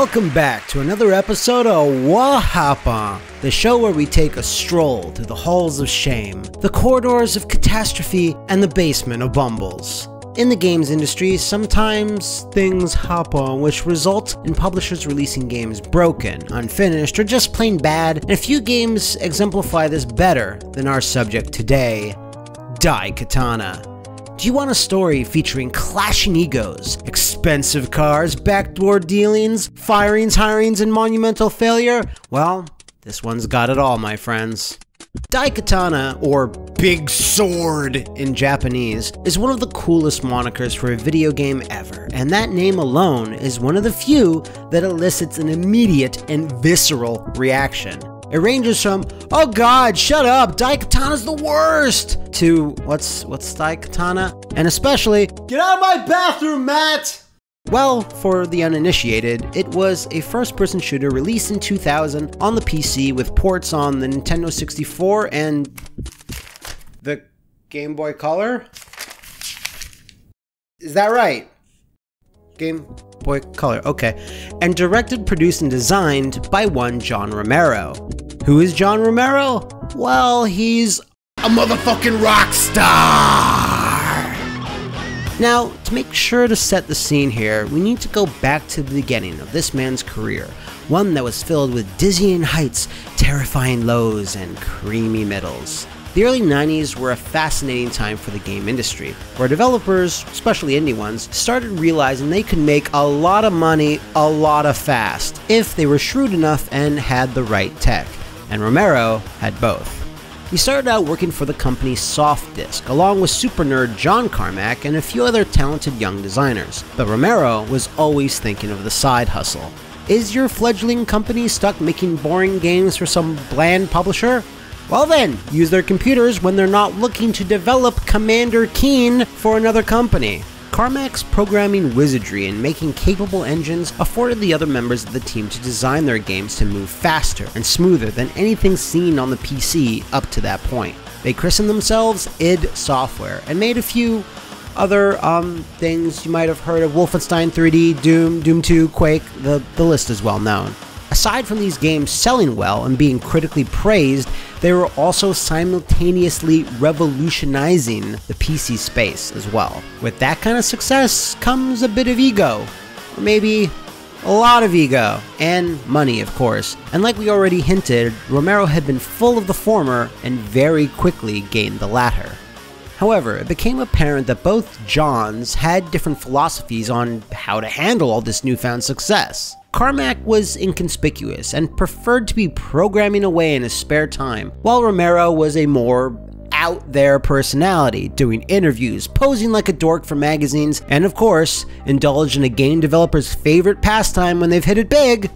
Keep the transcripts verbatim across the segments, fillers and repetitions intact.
Welcome back to another episode of Wha Happun, the show where we take a stroll through the halls of shame, the corridors of catastrophe, and the basement of bumbles. In the games industry, sometimes things happen which result in publishers releasing games broken, unfinished, or just plain bad, and a few games exemplify this better than our subject today, Daikatana. Do you want a story featuring clashing egos, expensive cars, backdoor dealings, firings, hirings, and monumental failure? Well, this one's got it all, my friends. Daikatana, or Big Sword in Japanese, is one of the coolest monikers for a video game ever, and that name alone is one of the few that elicits an immediate and visceral reaction. It ranges from, oh god, shut up, Daikatana's the worst, to, what's, what's Daikatana? And especially, get out of my bathroom, Matt! Well, for the uninitiated, it was a first-person shooter released in two thousand on the P C with ports on the Nintendo sixty-four and the Game Boy Color? Is that right? Game Boy Color, okay. And directed, produced, and designed by one John Romero. Who is John Romero? Well, he's a motherfucking rock star! Now, to make sure to set the scene here, we need to go back to the beginning of this man's career, one that was filled with dizzying heights, terrifying lows, and creamy middles. The early nineties were a fascinating time for the game industry, where developers, especially indie ones, started realizing they could make a lot of money a lot of fast, if they were shrewd enough and had the right tech. And Romero had both. He started out working for the company Softdisk, along with super nerd John Carmack and a few other talented young designers, but Romero was always thinking of the side hustle. Is your fledgling company stuck making boring games for some bland publisher? Well then, use their computers when they're not looking to develop Commander Keen for another company. Carmack's programming wizardry and making capable engines afforded the other members of the team to design their games to move faster and smoother than anything seen on the P C up to that point. They christened themselves id Software and made a few other um, things you might have heard of: Wolfenstein three D, Doom, Doom two, Quake, the, the list is well known. Aside from these games selling well and being critically praised, they were also simultaneously revolutionizing the P C space as well. With that kind of success comes a bit of ego, or maybe a lot of ego, and money, of course. And like we already hinted, Romero had been full of the former and very quickly gained the latter. However, it became apparent that both Johns had different philosophies on how to handle all this newfound success. Carmack was inconspicuous and preferred to be programming away in his spare time, while Romero was a more out-there personality, doing interviews, posing like a dork for magazines, and of course, indulged in a game developer's favorite pastime when they've hit it big,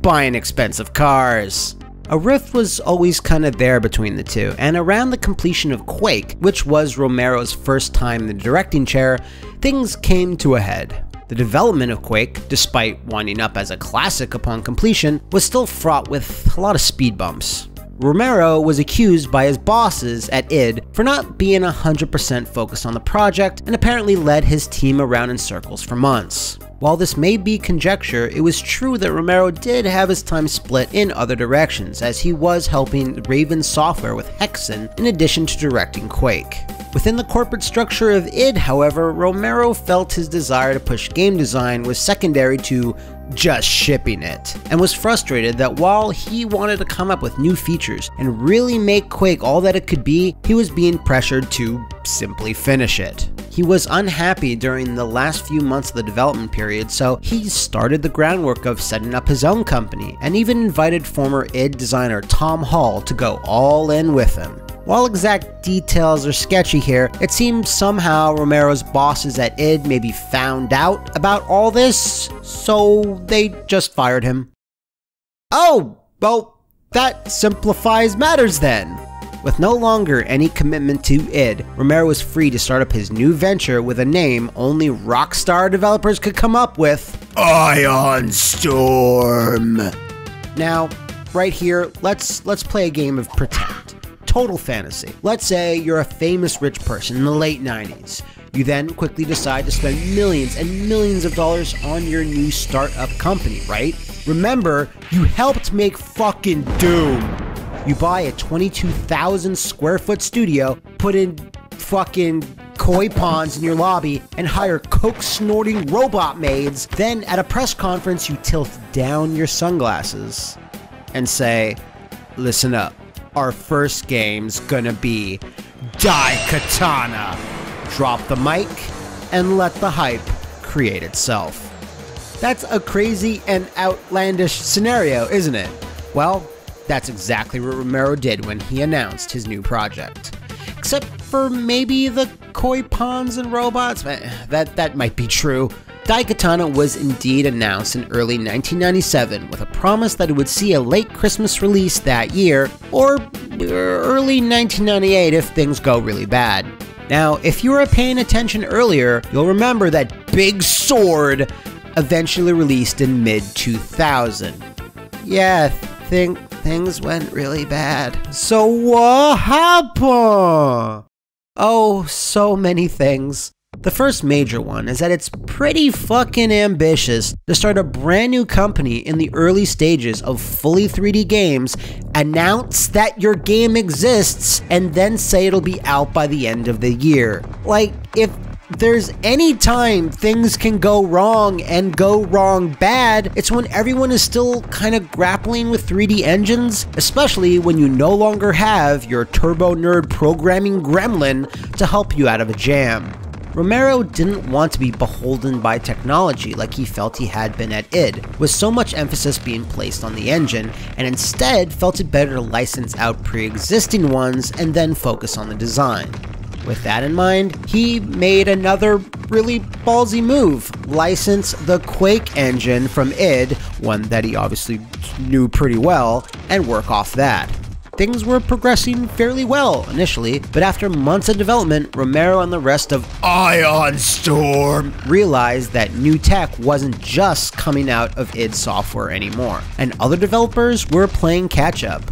buying expensive cars. A rift was always kind of there between the two, and around the completion of Quake, which was Romero's first time in the directing chair, things came to a head. The development of Quake, despite winding up as a classic upon completion, was still fraught with a lot of speed bumps. Romero was accused by his bosses at id for not being one hundred percent focused on the project, and apparently led his team around in circles for months. While this may be conjecture, it was true that Romero did have his time split in other directions, as he was helping Raven Software with Hexen in addition to directing Quake. Within the corporate structure of id, however, Romero felt his desire to push game design was secondary to just shipping it, and was frustrated that while he wanted to come up with new features and really make Quake all that it could be, he was being pressured to simply finish it. He was unhappy during the last few months of the development period, so he started the groundwork of setting up his own company, and even invited former id designer Tom Hall to go all in with him. While exact details are sketchy here, it seems somehow Romero's bosses at id maybe found out about all this, so they just fired him. Oh, well, that simplifies matters then. With no longer any commitment to id, Romero was free to start up his new venture with a name only rockstar developers could come up with: Ion Storm. Now, right here, let's let's play a game of pretend. Total fantasy. Let's say you're a famous rich person in the late nineties. You then quickly decide to spend millions and millions of dollars on your new startup company, right? Remember, you helped make fucking Doom. You buy a twenty-two thousand square foot studio, put in fucking koi ponds in your lobby, and hire coke-snorting robot maids. Then at a press conference, you tilt down your sunglasses and say, listen up, our first game's gonna be Daikatana. Drop the mic and let the hype create itself. That's a crazy and outlandish scenario, isn't it? Well, that's exactly what Romero did when he announced his new project. Except for maybe the koi ponds and robots, that, that might be true. Daikatana was indeed announced in early nineteen ninety-seven with a promise that it would see a late Christmas release that year, or early nineteen ninety-eight if things go really bad. Now, if you were paying attention earlier, you'll remember that Big Sword eventually released in mid two thousand. Yeah, think things went really bad. So what happened? Oh, so many things. The first major one is that it's pretty fucking ambitious to start a brand new company in the early stages of fully three D games, announce that your game exists, and then say it'll be out by the end of the year. Like, if there's any time things can go wrong and go wrong bad, it's when everyone is still kind of grappling with three D engines, especially when you no longer have your turbo nerd programming gremlin to help you out of a jam. Romero didn't want to be beholden by technology like he felt he had been at id, with so much emphasis being placed on the engine, and instead felt it better to license out pre-existing ones and then focus on the design. With that in mind, he made another really ballsy move: license the Quake engine from id, one that he obviously knew pretty well, and work off that. Things were progressing fairly well initially, but after months of development, Romero and the rest of Ion Storm realized that new tech wasn't just coming out of id Software anymore, and other developers were playing catch-up.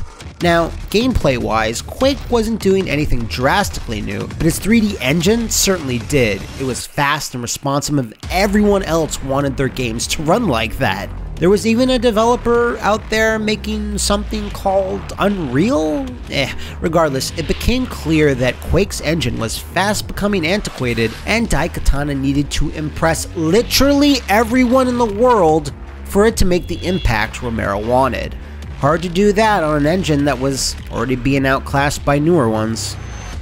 Now, gameplay-wise, Quake wasn't doing anything drastically new, but its three D engine certainly did. It was fast and responsive, and everyone else wanted their games to run like that. There was even a developer out there making something called Unreal? Eh, regardless, it became clear that Quake's engine was fast becoming antiquated, and Daikatana needed to impress literally everyone in the world for it to make the impact Romero wanted. Hard to do that on an engine that was already being outclassed by newer ones.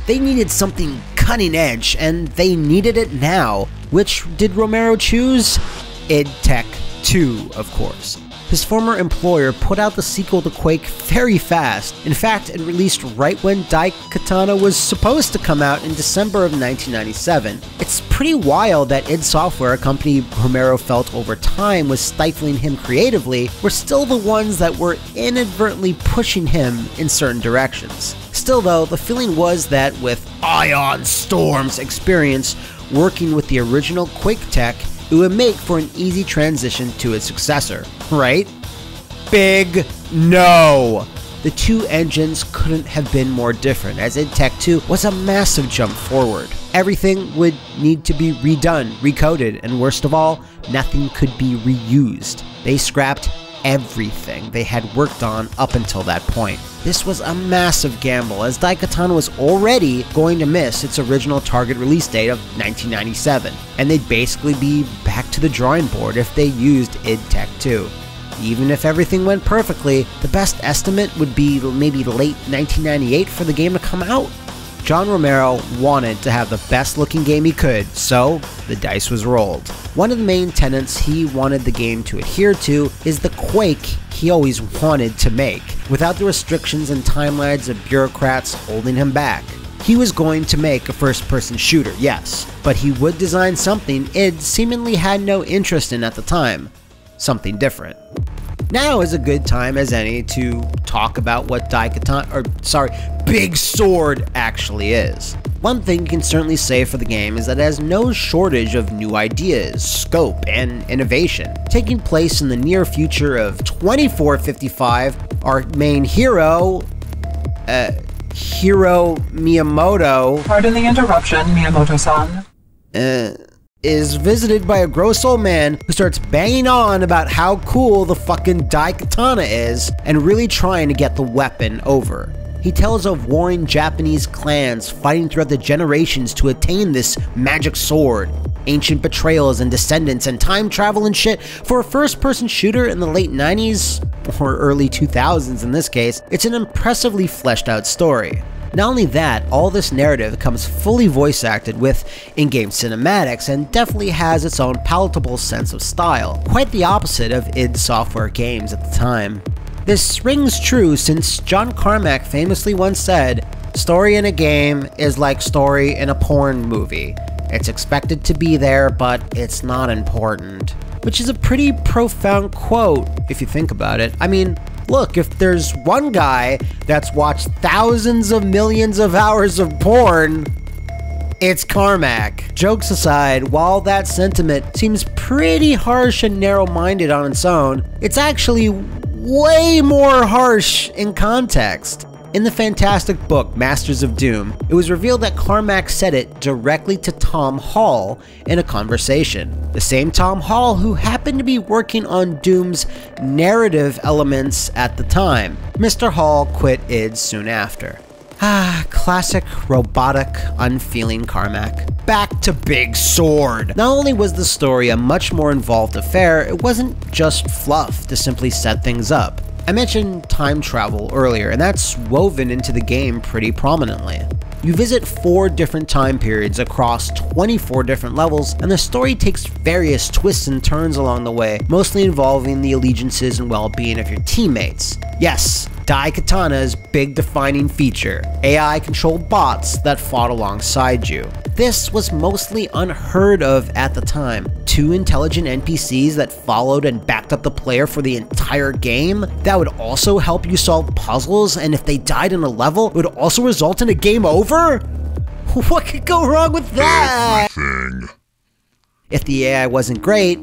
They needed something cutting edge, and they needed it now. Which did Romero choose? id Tech two, of course. His former employer put out the sequel to Quake very fast. In fact, it released right when Daikatana was supposed to come out in December of nineteen ninety-seven. It's pretty wild that id Software, a company Romero felt over time was stifling him creatively, were still the ones that were inadvertently pushing him in certain directions. Still though, the feeling was that with Ion Storm's experience working with the original Quake tech, it would make for an easy transition to its successor, right? Big no! The two engines couldn't have been more different, as id Tech two was a massive jump forward. Everything would need to be redone, recoded, and worst of all, nothing could be reused. They scrapped everything they had worked on up until that point. This was a massive gamble, as Daikatana was already going to miss its original target release date of nineteen ninety-seven, and they'd basically be back to the drawing board if they used id Tech two. Even if everything went perfectly, the best estimate would be maybe late nineteen ninety-eight for the game to come out. John Romero wanted to have the best looking game he could, so the dice was rolled. One of the main tenets he wanted the game to adhere to is the Quake he always wanted to make, without the restrictions and timelines of bureaucrats holding him back. He was going to make a first-person shooter, yes, but he would design something id seemingly had no interest in at the time, something different. Now is a good time as any to talk about what Daikatana, or sorry, Big Sword actually is. One thing you can certainly say for the game is that it has no shortage of new ideas, scope, and innovation. Taking place in the near future of twenty-four fifty-five, our main hero, uh, Hiro Miyamoto. Pardon the interruption, Miyamoto-san. uh, is visited by a gross old man who starts banging on about how cool the fucking Daikatana is and really trying to get the weapon over. He tells of warring Japanese clans fighting throughout the generations to attain this magic sword, ancient betrayals and descendants, and time travel and shit. For a first-person shooter in the late nineties, or early two thousands in this case, it's an impressively fleshed out story. Not only that, all this narrative comes fully voice acted with in-game cinematics and definitely has its own palatable sense of style, quite the opposite of id Software games at the time. This rings true since John Carmack famously once said, "Story in a game is like story in a porn movie. It's expected to be there, but it's not important." Which is a pretty profound quote, if you think about it. I mean, look, if there's one guy that's watched thousands of millions of hours of porn, it's Carmack. Jokes aside, while that sentiment seems pretty harsh and narrow-minded on its own, it's actually way more harsh in context. In the fantastic book Masters of Doom, it was revealed that Carmack said it directly to Tom Hall in a conversation. The same Tom Hall who happened to be working on Doom's narrative elements at the time. Mister Hall quit id soon after. Ah, classic, robotic, unfeeling Carmack. Back to Big Sword. Not only was the story a much more involved affair, it wasn't just fluff to simply set things up. I mentioned time travel earlier, and that's woven into the game pretty prominently. You visit four different time periods across twenty-four different levels, and the story takes various twists and turns along the way, mostly involving the allegiances and well-being of your teammates. Yes, Daikatana's big defining feature, A I-controlled bots that fought alongside you. This was mostly unheard of at the time. Two intelligent N P Cs that followed and backed up the player for the entire game, that would also help you solve puzzles, and if they died in a level, it would also result in a game over? What could go wrong with that? Everything. If the A I wasn't great,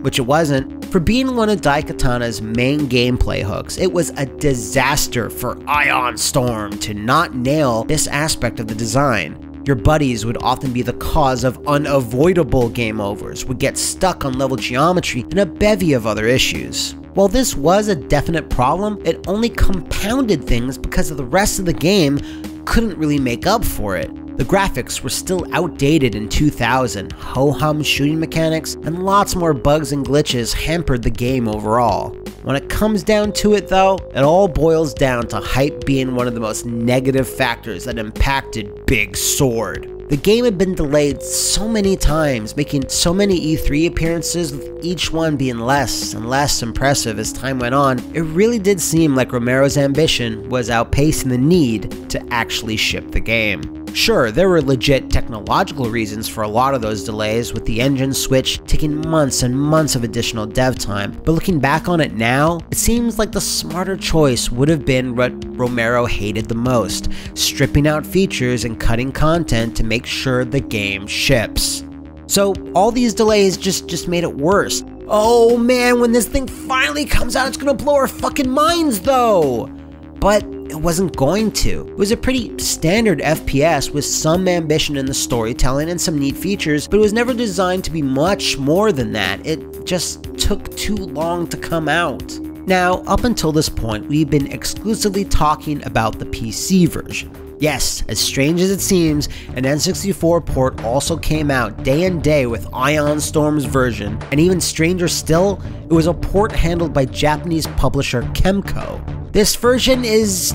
which it wasn't, for being one of Daikatana's main gameplay hooks, it was a disaster for Ion Storm to not nail this aspect of the design. Your buddies would often be the cause of unavoidable game overs, would get stuck on level geometry, and a bevy of other issues. While this was a definite problem, it only compounded things because the rest of the game couldn't really make up for it. The graphics were still outdated in two thousand, ho-hum shooting mechanics, and lots more bugs and glitches hampered the game overall. When it comes down to it though, it all boils down to hype being one of the most negative factors that impacted Big Sword. The game had been delayed so many times, making so many E three appearances, with each one being less and less impressive as time went on. It really did seem like Romero's ambition was outpacing the need to actually ship the game. Sure, there were legit technological reasons for a lot of those delays, with the engine switch taking months and months of additional dev time, but looking back on it now, it seems like the smarter choice would have been what Romero hated the most, stripping out features and cutting content to make sure the game ships. So all these delays just, just made it worse. Oh man, when this thing finally comes out, it's gonna blow our fucking minds though! But it wasn't going to. It was a pretty standard F P S with some ambition in the storytelling and some neat features, but it was never designed to be much more than that. It just took too long to come out. Now, up until this point, we've been exclusively talking about the P C version. Yes, as strange as it seems, an N sixty-four port also came out day and day with Ion Storm's version, and even stranger still, it was a port handled by Japanese publisher Kemco. This version is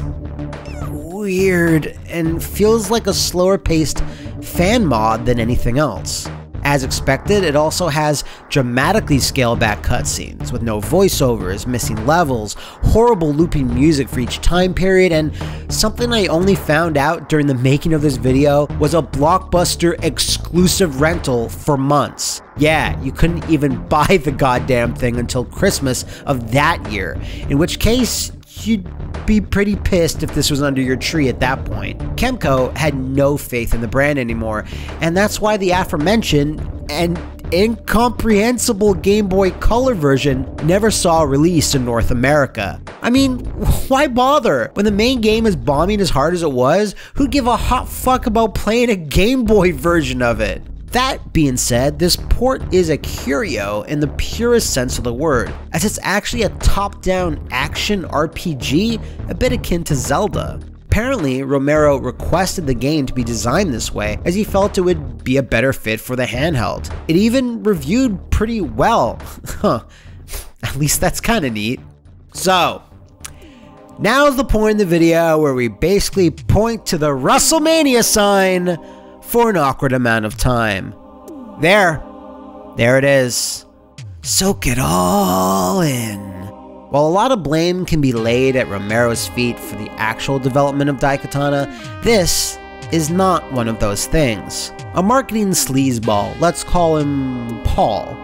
weird and feels like a slower paced fan mod than anything else. As expected, it also has dramatically scaled back cutscenes with no voiceovers, missing levels, horrible looping music for each time period, and something I only found out during the making of this video was a Blockbuster exclusive rental for months. Yeah, you couldn't even buy the goddamn thing until Christmas of that year, in which case, you'd be pretty pissed if this was under your tree at that point. Kemco had no faith in the brand anymore, and that's why the aforementioned and incomprehensible Game Boy Color version never saw release in North America. I mean, why bother? When the main game is bombing as hard as it was, who'd give a hot fuck about playing a Game Boy version of it? That being said, this port is a curio in the purest sense of the word, as it's actually a top-down action R P G a bit akin to Zelda. Apparently, Romero requested the game to be designed this way as he felt it would be a better fit for the handheld. It even reviewed pretty well. Huh. At least that's kind of neat. So, now's the point in the video where we basically point to the WrestleMania sign for an awkward amount of time. There. There it is. Soak it all in. While a lot of blame can be laid at Romero's feet for the actual development of Daikatana, this is not one of those things. A marketing sleazeball, let's call him Paul,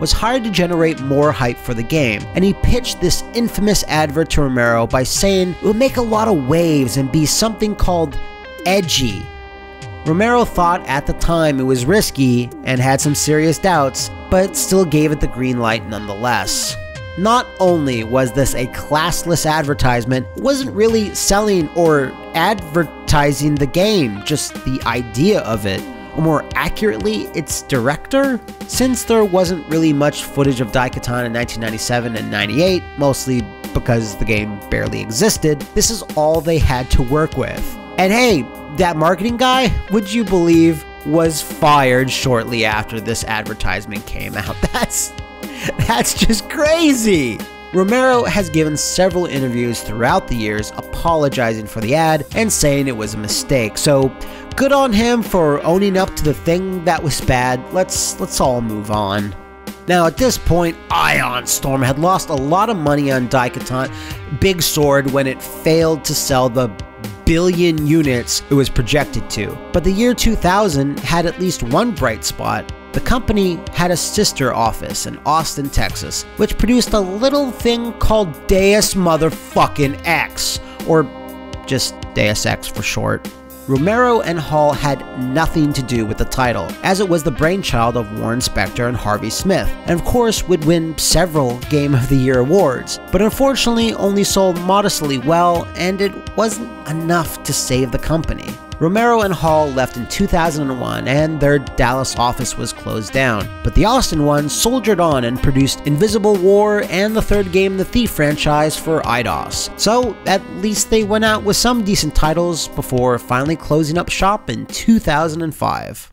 was hired to generate more hype for the game, and he pitched this infamous advert to Romero by saying it would make a lot of waves and be something called edgy. Romero thought at the time it was risky and had some serious doubts, but still gave it the green light nonetheless. Not only was this a classless advertisement, it wasn't really selling or advertising the game, just the idea of it. Or more accurately, its director? Since there wasn't really much footage of Daikatana in nineteen ninety-seven and ninety-eight, mostly because the game barely existed, this is all they had to work with. And hey, that marketing guy, would you believe, was fired shortly after this advertisement came out. That's, that's just crazy! Romero has given several interviews throughout the years apologizing for the ad and saying it was a mistake, so good on him for owning up to the thing that was bad. Let's let's all move on. Now at this point, Ion Storm had lost a lot of money on Daikatana Big Sword when it failed to sell the billion units it was projected to. But the year two thousand had at least one bright spot. The company had a sister office in Austin, Texas, which produced a little thing called Deus motherfucking X, or just Deus Ex for short. Romero and Hall had nothing to do with the title, as it was the brainchild of Warren Spector and Harvey Smith, and of course would win several Game of the Year awards, but unfortunately only sold modestly well, and it wasn't enough to save the company. Romero and Hall left in two thousand one and their Dallas office was closed down, but the Austin one soldiered on and produced Invisible War and the third game in the Thief franchise for Eidos, so at least they went out with some decent titles before finally closing up shop in two thousand five.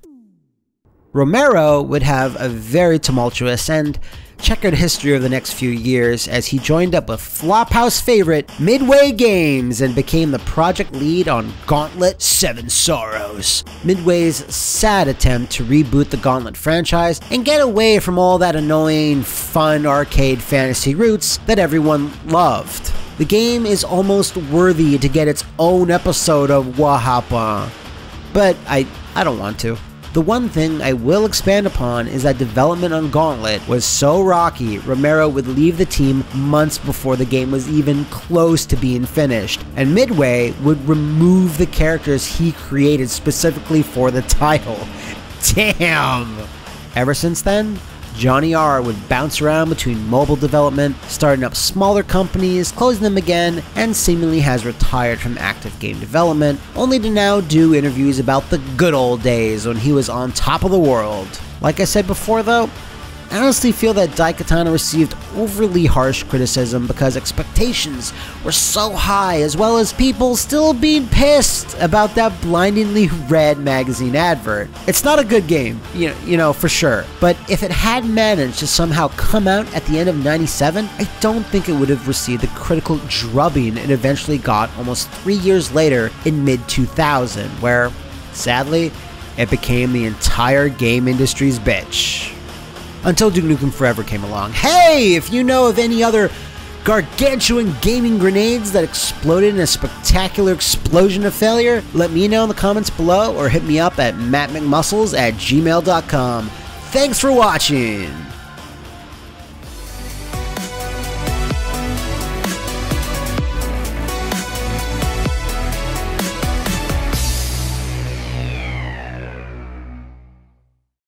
Romero would have a very tumultuous and checkered history over the next few years as he joined up with Flophouse favorite Midway Games and became the project lead on Gauntlet Seven Sorrows. Midway's sad attempt to reboot the Gauntlet franchise and get away from all that annoying, fun arcade fantasy roots that everyone loved. The game is almost worthy to get its own episode of Wha Happun, but I, I don't want to. The one thing I will expand upon is that development on Gauntlet was so rocky, Romero would leave the team months before the game was even close to being finished, and Midway would remove the characters he created specifically for the title. Damn! Ever since then, Johnny R would bounce around between mobile development, starting up smaller companies, closing them again, and seemingly has retired from active game development, only to now do interviews about the good old days when he was on top of the world. Like I said before though, I honestly feel that Daikatana received overly harsh criticism because expectations were so high, as well as people still being pissed about that blindingly red magazine advert. It's not a good game, you know, you know for sure, but if it had managed to somehow come out at the end of ninety-seven, I don't think it would have received the critical drubbing it eventually got almost three years later in mid two thousand, where, sadly, it became the entire game industry's bitch. Until Duke Nukem Forever came along. Hey, if you know of any other gargantuan gaming grenades that exploded in a spectacular explosion of failure, let me know in the comments below or hit me up at mattmcmuscles at gmail dot com. Thanks for watching!